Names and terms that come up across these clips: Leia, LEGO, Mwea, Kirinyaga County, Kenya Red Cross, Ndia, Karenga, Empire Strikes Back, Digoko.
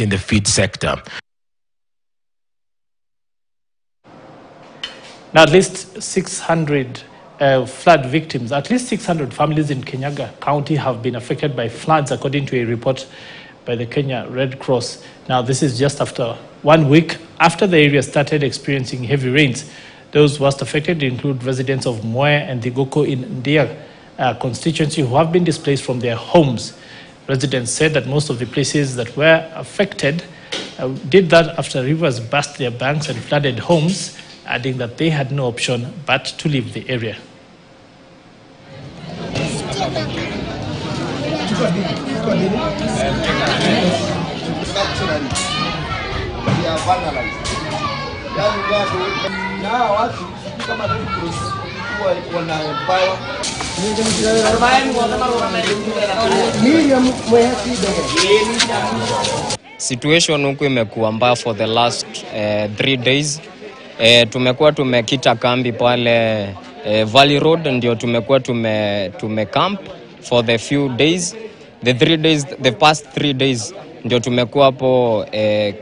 in the feed sector. Now, at least 600 flood victims, at least 600 families in Kirinyaga County have been affected by floods, according to a report by the Kenya Red Cross. Now, this is just after 1 week after the area started experiencing heavy rains. Those worst affected include residents of Mwea and Digoko in Ndia constituency who have been displaced from their homes. Residents said that most of the places that were affected did that after rivers burst their banks and flooded homes, adding that they had no option but to leave the area. Situation huku imekuwa mbaya for the last 3 days. Tumekuwa tumekita kambi pale Valley Road, ndio tumekuwa tumecamp for the few days, the past 3 days ndio tumekuwa hapo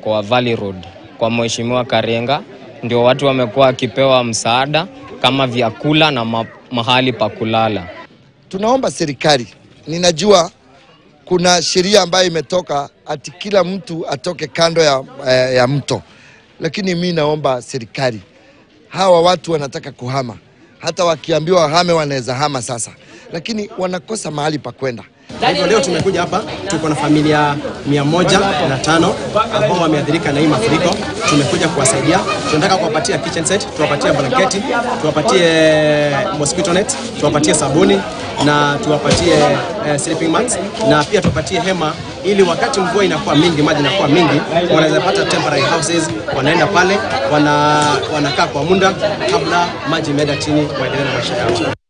kwa Valley Road kwa Mheshimiwa Karenga. Ndio watu wamekuwa kipewa msaada kama vyakula na mahali pa kulala. Tunaomba serikali, ninajua kuna sheria ambayo imetoka ati kila mtu atoke kando ya mto. Lakini mimi naomba serikali, hawa watu wanataka kuhama. Hata wakiambiwa wahame wanaweza hama sasa, lakini wanakosa mahali pa kwenda. Leo tumekuja hapa, tuko na familia 105 ambao wameathirika na hii mafuriko. Tumekuja kuwasaidia, tunataka kuwapatia kitchen set, tuwapatie blanketi, tuwapatie mosquito net, tuwapatie sabuni na tuwapatie sleeping mats, na pia tuwapatie hema ili wakati mvua inakuwa mingi, maji inakuwa mingi, wanaweza pata temporary houses, wanaenda pale, wanakaa kwa muda kabla maji meda chini waendelee na maisha yao.